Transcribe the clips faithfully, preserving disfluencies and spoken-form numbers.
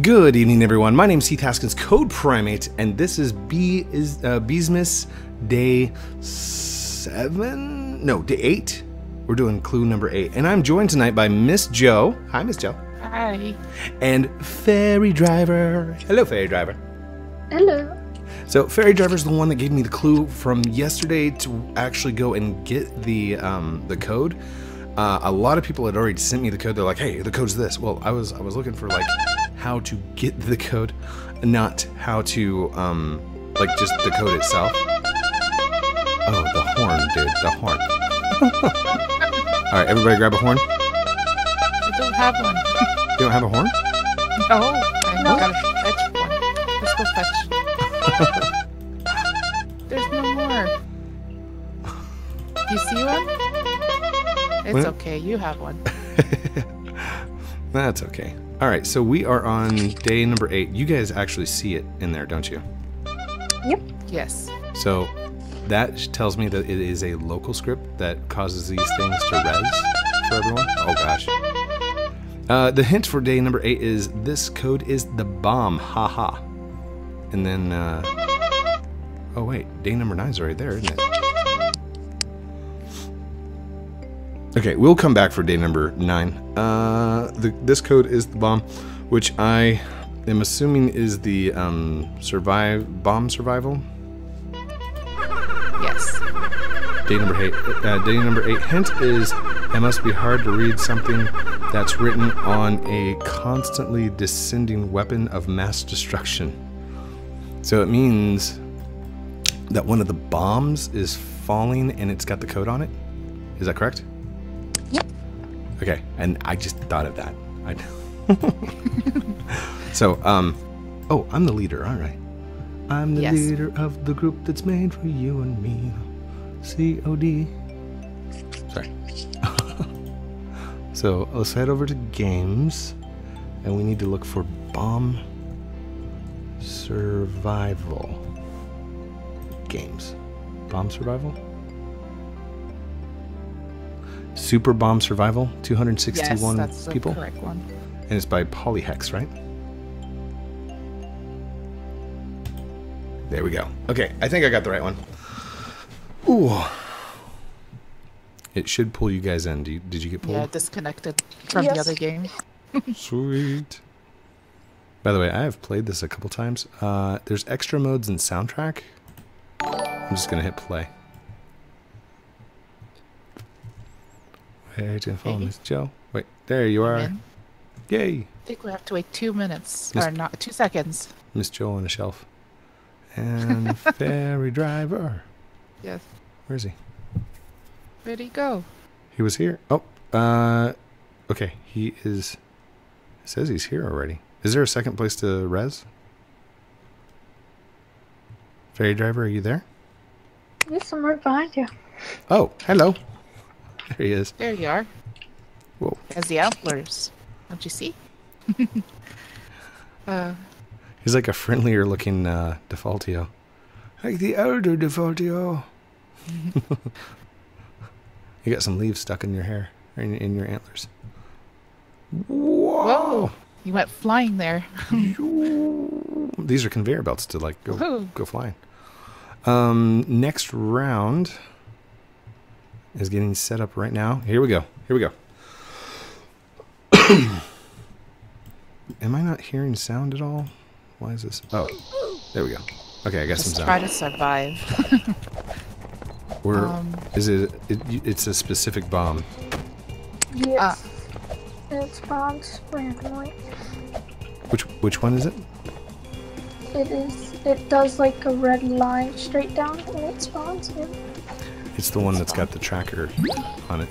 Good evening, everyone. My name is Heath Haskins, Code Primate, and this is B is uh, Beesmas day seven? No, day eight. We're doing clue number eight, and I'm joined tonight by MisJo. Hi, MisJo. Hi. And Ferry Driver. Hello, Ferry Driver. Hello. So Ferry Driver is the one that gave me the clue from yesterday to actually go and get the um, the code. Uh, a lot of people had already sent me the code. They're like, "Hey, the code's this." Well, I was I was looking for like how to get the code, not how to um, like just the code itself. Oh, the horn, dude, the horn. All right, everybody, grab a horn. I don't have one. You don't have a horn? No, I no. gotta fetch one. Let's go fetch. There's no more. Do you see one? It's what? Okay, you have one. That's okay. Alright, so we are on day number eight. You guys actually see it in there, don't you? Yep. Yes. So that tells me that it is a local script that causes these things to res for everyone. Oh gosh. Uh, the hint for day number eight is this code is the bomb. Haha. -ha. And then, uh, oh wait, day number nine's right there, isn't it? Okay, we'll come back for day number nine. Uh, the, this code is the bomb, which I am assuming is the um, survive bomb survival. Yes. Day number eight. Uh, day number eight hint is it must be hard to read something that's written on a constantly descending weapon of mass destruction. So it means that one of the bombs is falling and it's got the code on it? Is that correct? Yep. Okay, and I just thought of that. I so, um, oh, I'm the leader, all right. I'm the yes. leader of the group that's made for you and me. C O D. Sorry. So let's head over to games, and we need to look for bomb survival games. Bomb survival? Super Bomb Survival, two hundred sixty-one yes, that's people. The correct one. And it's by Polyhex, right? There we go. Okay, I think I got the right one. Ooh. It should pull you guys in. Do you, did you get pulled? Yeah, disconnected from yes. the other game. Sweet. By the way, I have played this a couple times. Uh, there's extra modes and soundtrack. I'm just gonna hit play. Wait and follow hey. Miss Joe. Wait, there you are. In. Yay! I think we have to wait two minutes Miss, or not two seconds. Miss Joe on a shelf. And Ferry Driver. Yes. Where is he? Where'd he go? He was here. Oh, uh, okay. He is. It says he's here already. Is there a second place to res? Ferry Driver, are you there? There's some right behind you. Oh, hello. There he is. There you are. Whoa. As the Outlaws. Don't you see? uh, He's like a friendlier looking uh, Defaultio. Like the older Defaultio. You got some leaves stuck in your hair, in, in your antlers. Whoa! Whoa. You went flying there. These are conveyor belts to like go Ooh. go flying. Um, next round is getting set up right now. Here we go. Here we go. Am I not hearing sound at all? Why is this? Oh, there we go. Okay, I got some sound. Try to survive. We're um, is it, it? It's a specific bomb. Yes. Uh, It's bombs randomly. Which which one is it? It is. It does like a red line straight down, and it spawns in. It's the one that's got the tracker on it.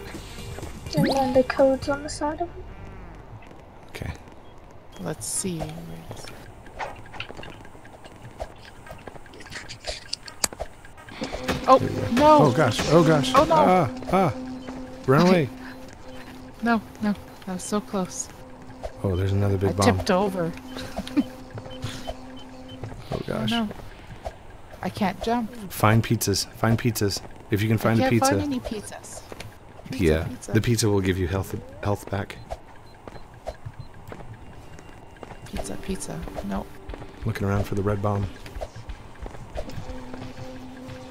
And then the code's on the side of it. Okay. Let's see. Oh no! Oh gosh! Oh gosh! Oh no! Ah! Ah! Run away! No! No! That was so close. Oh, there's another big I bomb. I tipped over. Oh gosh. Oh, no. I can't jump. Find pizzas. Find pizzas. If you can find I can't a pizza. Find any pizzas. Pizza, yeah, pizza. The pizza will give you health health back. Pizza, pizza. Nope. Looking around for the red bomb.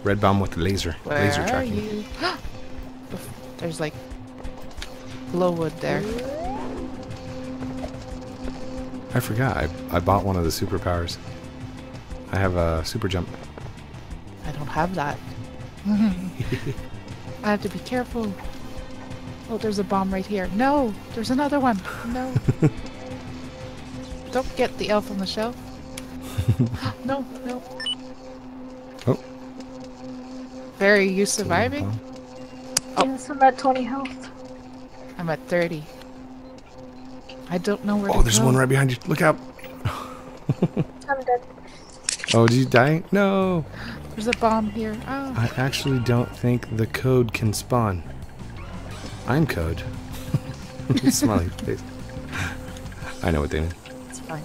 Red bomb with the laser. Where laser tracking. Are you? There's like glow wood there. I forgot. I, I bought one of the superpowers. I have a super jump. I don't have that. I have to be careful. Oh, there's a bomb right here. No, there's another one. No. Don't get the elf on the shelf. No, no. Oh. Barry, you surviving? Oh. Yes, I'm at twenty health. I'm at thirty. I don't know where. Oh, to there's go. One right behind you. Look out. I'm dead. Oh, did you die? No. There's a bomb here. Oh. I actually don't think the code can spawn. I'm code. Smiley face. I know what they mean. It's fine.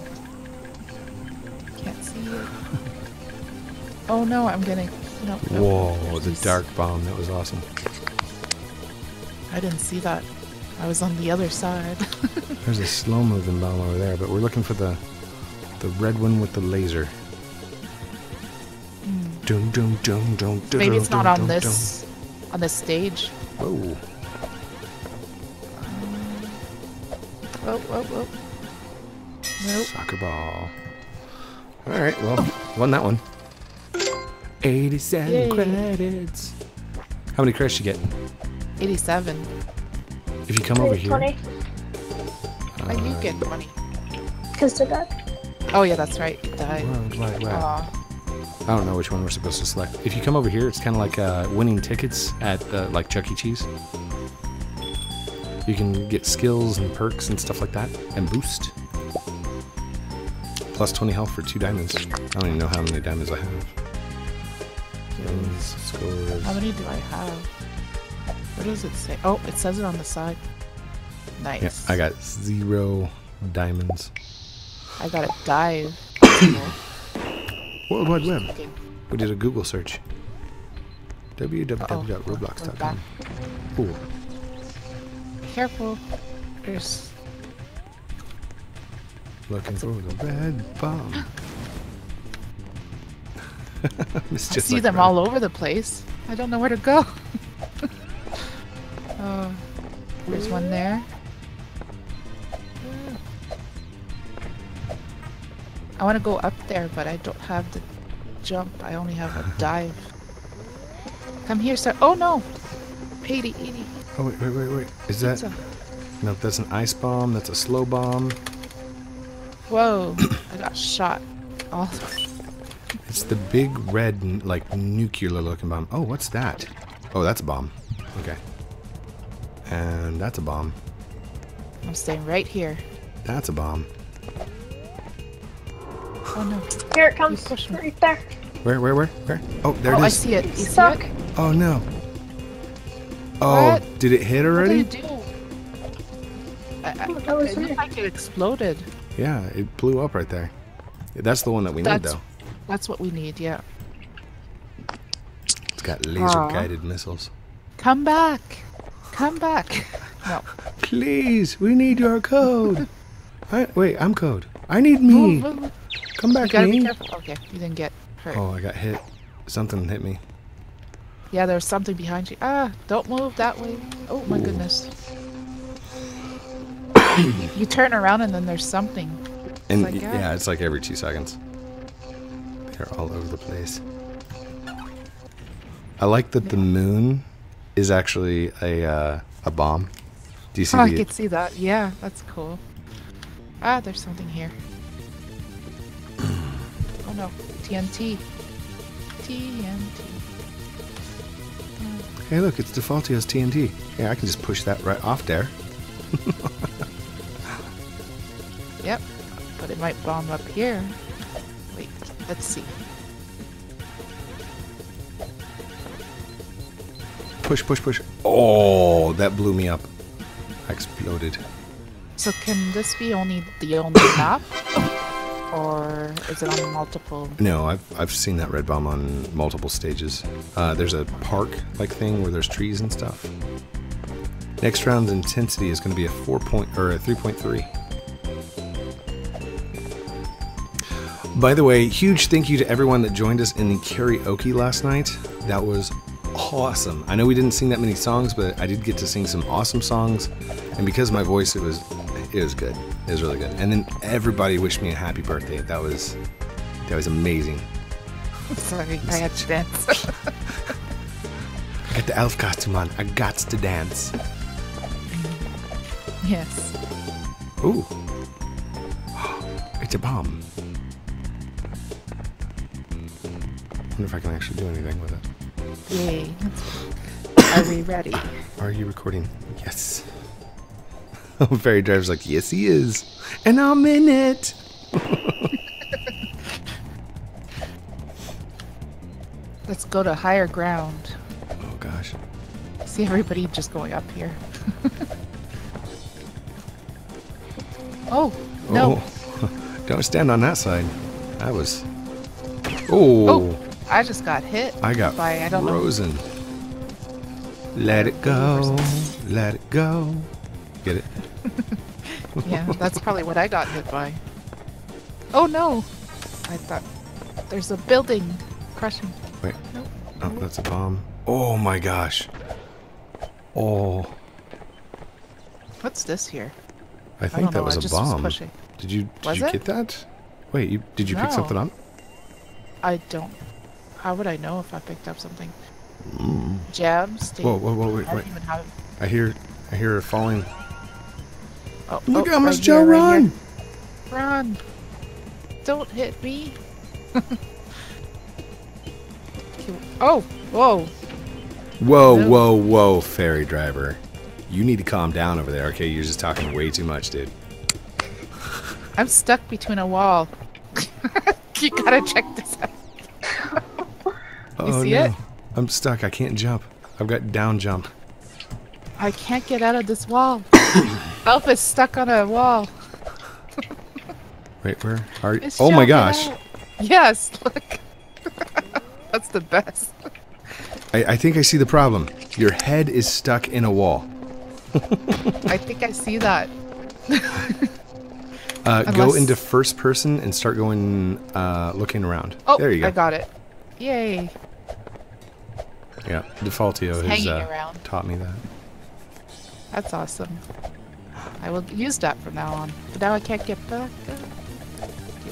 Can't see you. Oh no, I'm getting. No, no. Whoa, the dark bomb. That was awesome. I didn't see that. I was on the other side. There's a slow-moving bomb over there, but we're looking for the the red one with the laser. Mm. Dum, dum, dum, dum, dum, Maybe it's dum, not on dum, this dum. on this stage. Oh. Oh, oh, oh. Nope. Soccer ball. All right, well, oh. Won that one. eighty-seven Yay. Credits. How many credits you get? eighty-seven. If you come over here. twenty. Uh, you get money. Because they're dead. Oh, yeah, that's right. It died. Wow, wow, wow. I don't know which one we're supposed to select. If you come over here, it's kind of like uh, winning tickets at uh, like Chuck E. Cheese. You can get skills and perks and stuff like that, and boost. Plus twenty health for two diamonds. I don't even know how many diamonds I have. Diamonds, scores. How many do I have? What does it say? Oh, it says it on the side. Nice. Yeah, I got zero diamonds. I got a dive. World Wide Web. Looking. We did a Google search. w w w dot roblox dot com. Uh-oh. Cool. Careful. There's... Looking That's for a... the red bomb. I see like them red. all over the place. I don't know where to go. uh, there's one there. I want to go up there, but I don't have the jump. I only have a dive. Come here, sir. Oh, no. Petey, Edie. Oh, wait, wait, wait, wait. Is that... A... No, that's an ice bomb. That's a slow bomb. Whoa. I got shot. Oh. It's the big red, like, nuclear-looking bomb. Oh, what's that? Oh, that's a bomb. Okay. And that's a bomb. I'm staying right here. That's a bomb. Oh, no. Here it comes. Right there. Where, where, where? Where? Oh, there oh, it is. Oh, I see it. It's stuck. It? Oh, no. Oh, what? Did it hit already? What did it do? I, I, oh, that was it looked like it exploded. Yeah, it blew up right there. That's the one that we that's, need, though. That's what we need, yeah. It's got laser-guided missiles. Come back. Come back. No. Please, we need your code. I, wait, I'm code. I need me. Move, move. Come back, you me. Be careful. Okay, you didn't get hurt. Oh, I got hit. Something hit me. Yeah, there's something behind you. Ah, don't move that way. Oh my Ooh. goodness. You turn around and then there's something. It's and like, yeah. yeah, it's like every two seconds. They're all over the place. I like that yeah. the moon is actually a uh, a bomb. Do you see? Oh, I could see that. Yeah, that's cool. Ah, there's something here. Oh no, T N T. T N T. Hey, look, it's Defaultio's T N T. Yeah, I can just push that right off there. Yep, but it might bomb up here. Wait, let's see. Push, push, push. Oh, that blew me up. I exploded. So can this be only the only map? Or is it on multiple? No, I've, I've seen that red bomb on multiple stages. Uh, there's a park-like thing where there's trees and stuff. Next round's intensity is going to be a four point or a three point three. By the way, huge thank you to everyone that joined us in the karaoke last night. That was awesome. I know we didn't sing that many songs, but I did get to sing some awesome songs. And because of my voice, it was it was good. It was really good. And then everybody wished me a happy birthday. That was that was amazing. I'm sorry, I had to dance. Got the elf costume on. I got to dance. Yes. Ooh. It's a bomb. I wonder if I can actually do anything with it. Yay. Are we ready? Are you recording? Yes. Ferry Driver's like, yes, he is. And I'm in it. Let's go to higher ground. Oh, gosh. I see everybody just going up here. Oh, no. Oh. Don't stand on that side. I was... Oh. Oh. I just got hit. I got by, I don't frozen. Know. Let it go. Let it go. Get it? Yeah, that's probably what I got hit by. Oh no! I thought there's a building crushing. Wait. Nope. Oh, that's a bomb. Oh my gosh. Oh. What's this here? I think I that know. was I a bomb. Was did you did was you it? get that? Wait, you did you no. pick something up? I don't. How would I know if I picked up something? Mm. Jabs? Whoa, whoa, whoa, wait, I wait. Even have... I hear, I hear her falling. Oh, Look oh, how much right Joe here, run! Right run! Don't hit me! Oh, whoa! Whoa, no. whoa, whoa, Ferry Driver. You need to calm down over there, okay? You're just talking way too much, dude. I'm stuck between a wall. You gotta check this out. You oh, see no. it? I'm stuck. I can't jump. I've got down jump. I can't get out of this wall. Elf is stuck on a wall. Wait, where are you? It's oh my gosh. Out. Yes, look. That's the best. I, I think I see the problem. Your head is stuck in a wall. I think I see that. uh, Unless... Go into first person and start going uh, looking around. Oh, there you go. I got it. Yay. Yeah, Defaultio has uh, taught me that. That's awesome. I will use that from now on. But now I can't get back.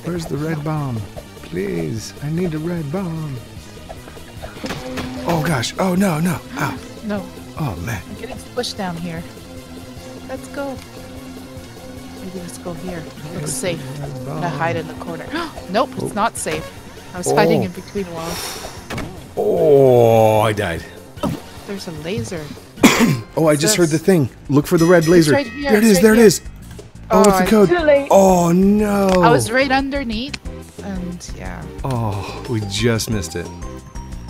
Where's the red bomb? Please, I need a red bomb. Oh gosh, oh no, no, ow. No. Oh man. I'm getting pushed down here. Let's go. Maybe let's go here. It looks safe. I'm gonna hide in the corner. Nope, oh. It's not safe. I was oh. hiding in between walls. Oh, I died. Oh, there's a laser. Oh, I just this? heard the thing. Look for the red laser. Right here, there it is, right there here. it is. Oh, oh, it's the code. Too late. Oh, no. I was right underneath, and yeah. Oh, we just missed it.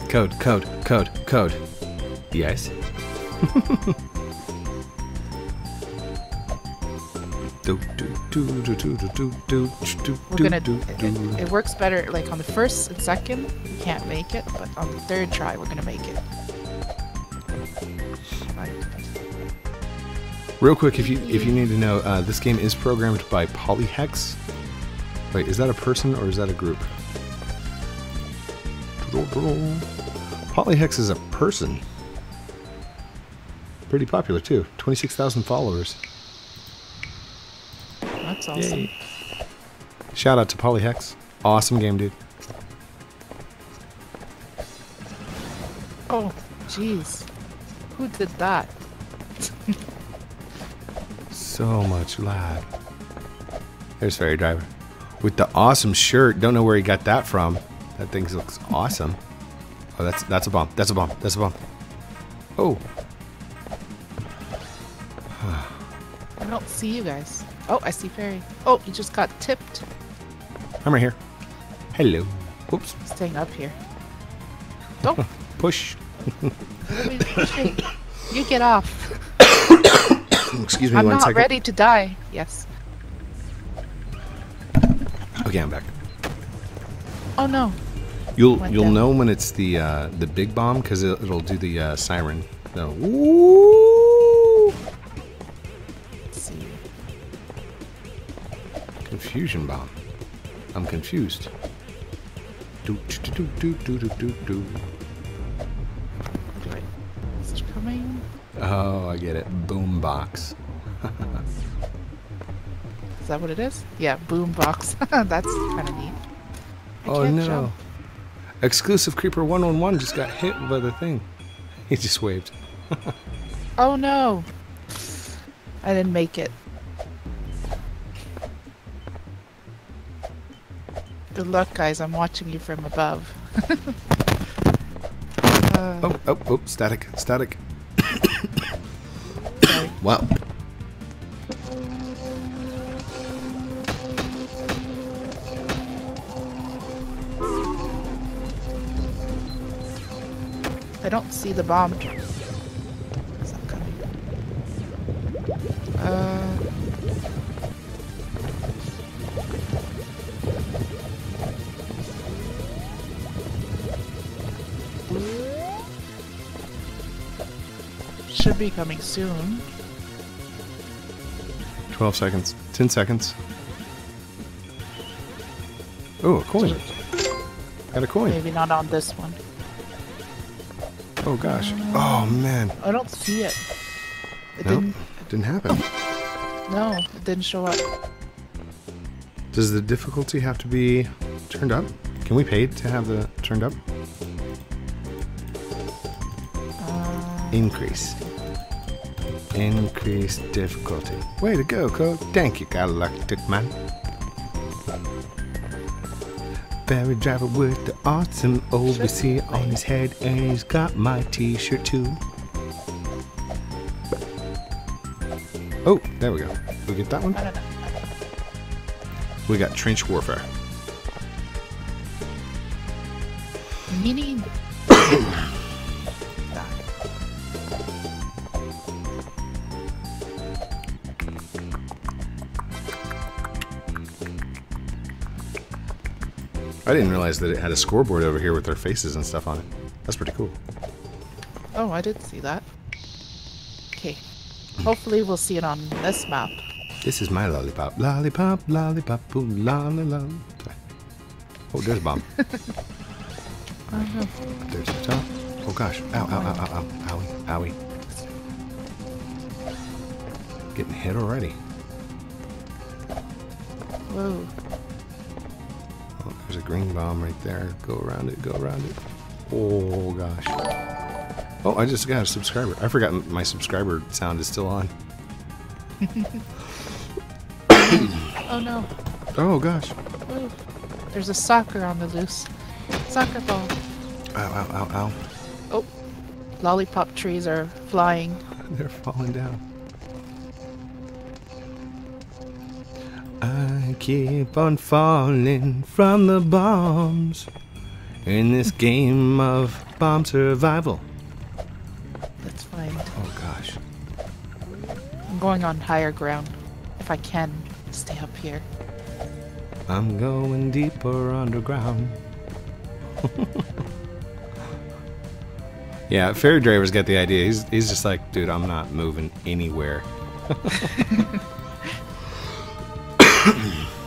Code, code, code, code. Yes. We're gonna, it, it works better like on the first and second you can't make it, but on the third try we're gonna make it. Real quick, if you if you need to know, uh, this game is programmed by Polyhex. Wait, is that a person or is that a group? Polyhex is a person. Pretty popular too. twenty-six thousand followers. That's awesome. Yay. Shout out to Polyhex. Awesome game, dude. Oh, jeez. Who did that? So much lag. There's Ferry Driver. With the awesome shirt. Don't know where he got that from. That thing looks awesome. Oh, that's that's a bomb. That's a bomb. That's a bomb. Oh. I don't see you guys. Oh, I see Ferry. Oh, you just got tipped. I'm right here. Hello. Oops. Staying up here. Don't oh. push. You get off. Excuse me. I'm one not second. ready to die. Yes. Okay, I'm back. Oh no. You'll Went you'll down. know when it's the uh, the big bomb because it, it'll do the uh, siren. No. Ooh. Confusion bomb. I'm confused. Do do do do do do do. Wait, is it coming? Oh, I get it. Boombox. Is that what it is? Yeah, boombox. That's kind of neat. I oh no! Jump. Exclusive Creeper one one one just got hit by the thing. He just waved. Oh no! I didn't make it. Good luck, guys. I'm watching you from above. uh, oh, oh, oh, static, static. Okay. Wow. I don't see the bomb. It's not coming. Uh... Should be coming soon. Twelve seconds. Ten seconds. Oh, a coin. Got a coin. Maybe not on this one. Oh gosh. Oh man. I don't see it. It nope. didn't didn't happen. No, it didn't show up. Does the difficulty have to be turned up? Can we pay to have the turned up? Uh, Increase. Increase difficulty. Way to go, Code. Thank you, Galactic Man. Ferry driver with the awesome overseer on his head, and he's got my t-shirt too. Oh, there we go. We get that one? We got trench warfare. Mini. I didn't realize that it had a scoreboard over here with their faces and stuff on it. That's pretty cool. Oh, I did see that. Okay. Hopefully we'll see it on this map. This is my lollipop. Lollipop, lollipop, boo, la la la. Oh, there's a bomb. uh-huh. There's a top. Oh, gosh. Ow, ow, ow, ow, ow. Owie, owie. Getting hit already. Whoa. There's a green bomb right there. Go around it, go around it. Oh gosh. Oh, I just got a subscriber. I forgot my subscriber sound is still on. Oh no. Oh gosh. Ooh. There's a soccer on the loose. Soccer ball. Ow, ow, ow, ow. Oh. Lollipop trees are flying. They're falling down. I keep on falling from the bombs in this game of bomb survival. That's fine. Oh gosh. I'm going on higher ground. If I can, stay up here. I'm going deeper underground. Yeah, Ferry Driver's got the idea. He's, he's just like, dude, I'm not moving anywhere.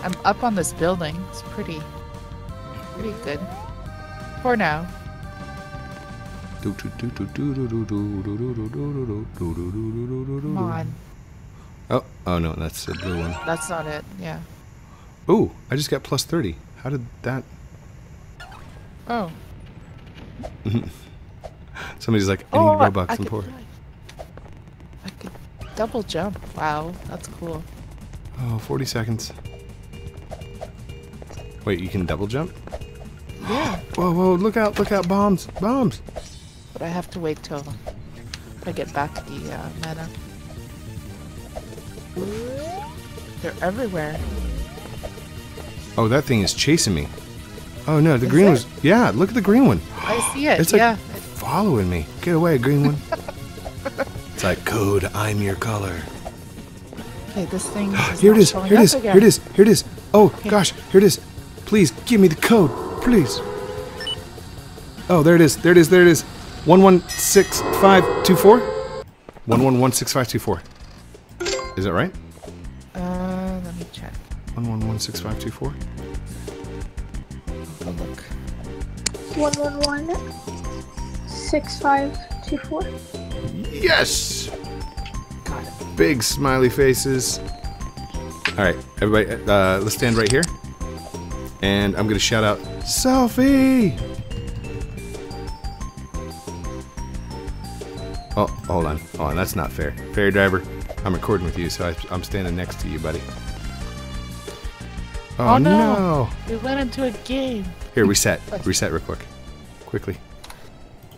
I'm up on this building. It's pretty, pretty good for now. Come on. Oh, oh no, that's the blue one. That's not it. Yeah. Ooh, I just got plus thirty. How did that? Oh. Somebody's like, I need oh, Robux I and could, pour. I could double jump. Wow, that's cool. Oh, forty seconds. Wait, you can double jump? Yeah. Whoa, whoa, look out, look out, bombs, bombs. But I have to wait till I get back to the uh, meta. They're everywhere. Oh, that thing is chasing me. Oh no, the is green it? was, yeah, look at the green one. I see it, it's like yeah. following me. Get away, green one. It's like, Code, I'm your color. Okay, this thing is here, it is, here, it is, here it is, here it is, oh okay. Gosh, here it is, please give me the code, please. Oh, there it is, there it is, there it is, one one six five two four? one one one six five two four. Is that right? Uh, let me check. one one one six five two four? one one one six five two four. Yes. Got it. Big smiley faces. All right, everybody, uh, let's stand right here, and I'm gonna shout out selfie. Oh, hold on, hold on. That's not fair. Ferry Driver, I'm recording with you, so I, I'm standing next to you, buddy. Oh, oh no. no! We went into a game. Here, reset. Reset real quick. Quickly.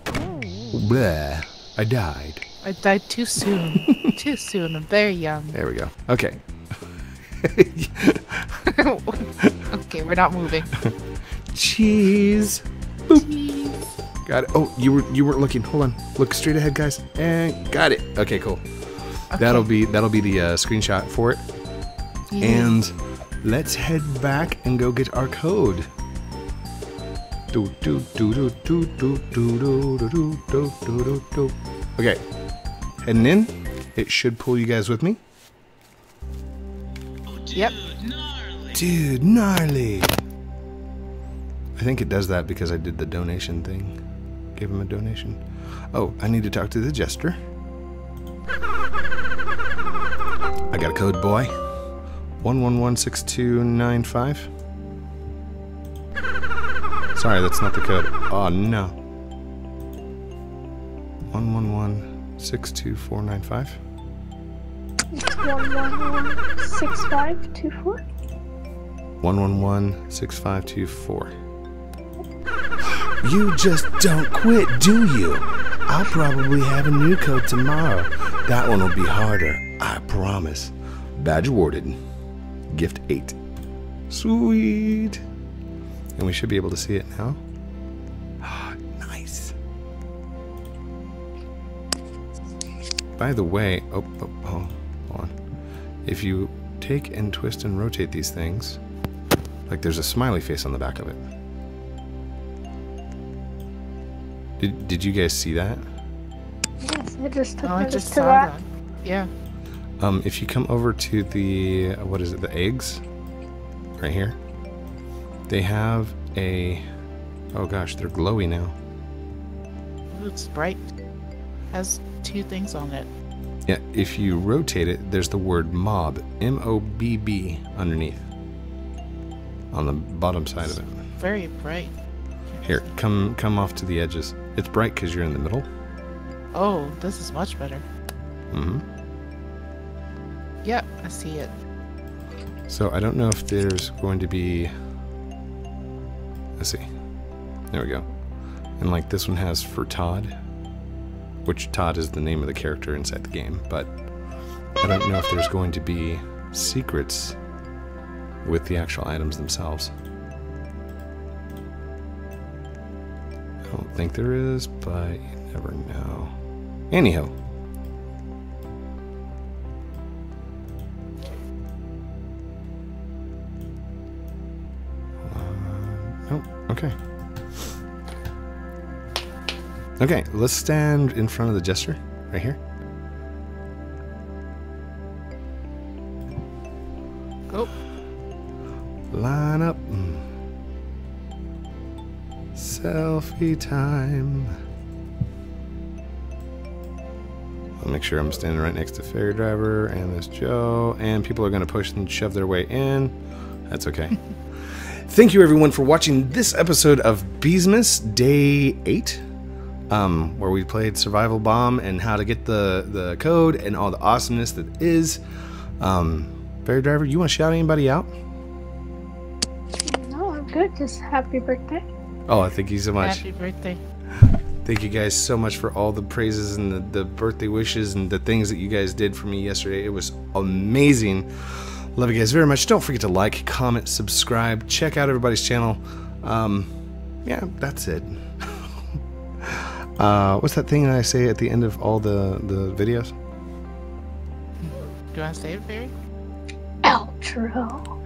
Oh. Bleh. I died. I died too soon. Too soon. I'm very young. There we go. Okay. Okay, we're not moving. Cheese. Cheese. Got it. Oh, you were you weren't looking. Hold on. Look straight ahead, guys. And got it. Okay, cool. Okay. That'll be that'll be the uh, screenshot for it. Yeah. And let's head back and go get our code. Okay, heading in. It should pull you guys with me. Yep. Dude, gnarly. I think it does that because I did the donation thing. Gave him a donation. Oh, I need to talk to the jester. I got a code, boy. one one one six two nine five. Sorry, that's not the code. Oh no. one one one six two four nine five. one one one six five two four. one one one six five two four. You just don't quit, do you? I'll probably have a new code tomorrow. That one will be harder, I promise. Badge awarded. Gift eight. Sweet. And we should be able to see it now. Ah, nice. By the way, oh, oh, oh, hold on. If you take and twist and rotate these things, like there's a smiley face on the back of it. Did, did you guys see that? Yes, I just took oh, I just saw that. that. Yeah. Um, if you come over to the, what is it, the eggs? Right here. They have a, oh gosh, they're glowy now. It looks bright. Has two things on it. Yeah, if you rotate it, there's the word mob, M O B B, underneath. On the bottom side it's of it. Very bright. Here, come come off to the edges. It's bright because you're in the middle. Oh, this is much better. Mm-hmm. Yep, I see it. So I don't know if there's going to be... Let's see. There we go. And like this one has for Todd, which Todd is the name of the character inside the game, but I don't know if there's going to be secrets with the actual items themselves. I don't think there is, but you never know. Anyhow. Okay. Okay, let's stand in front of the jester, right here. Go. Line up. Selfie time. I'll make sure I'm standing right next to Ferry Driver and this Joe, and people are gonna push and shove their way in. That's okay. Thank you everyone for watching this episode of Beesmas Day eight, um, where we played Survival Bomb and how to get the, the code and all the awesomeness that is. Um, Ferry Driver, you want to shout anybody out? No, I'm good. Just happy birthday. Oh, thank you so much. Happy birthday. Thank you guys so much for all the praises and the, the birthday wishes and the things that you guys did for me yesterday. It was amazing. Love you guys very much. Don't forget to like, comment, subscribe, check out everybody's channel. Um, yeah, that's it. uh, what's that thing I say at the end of all the, the videos? Do I say it, Barry? Outro.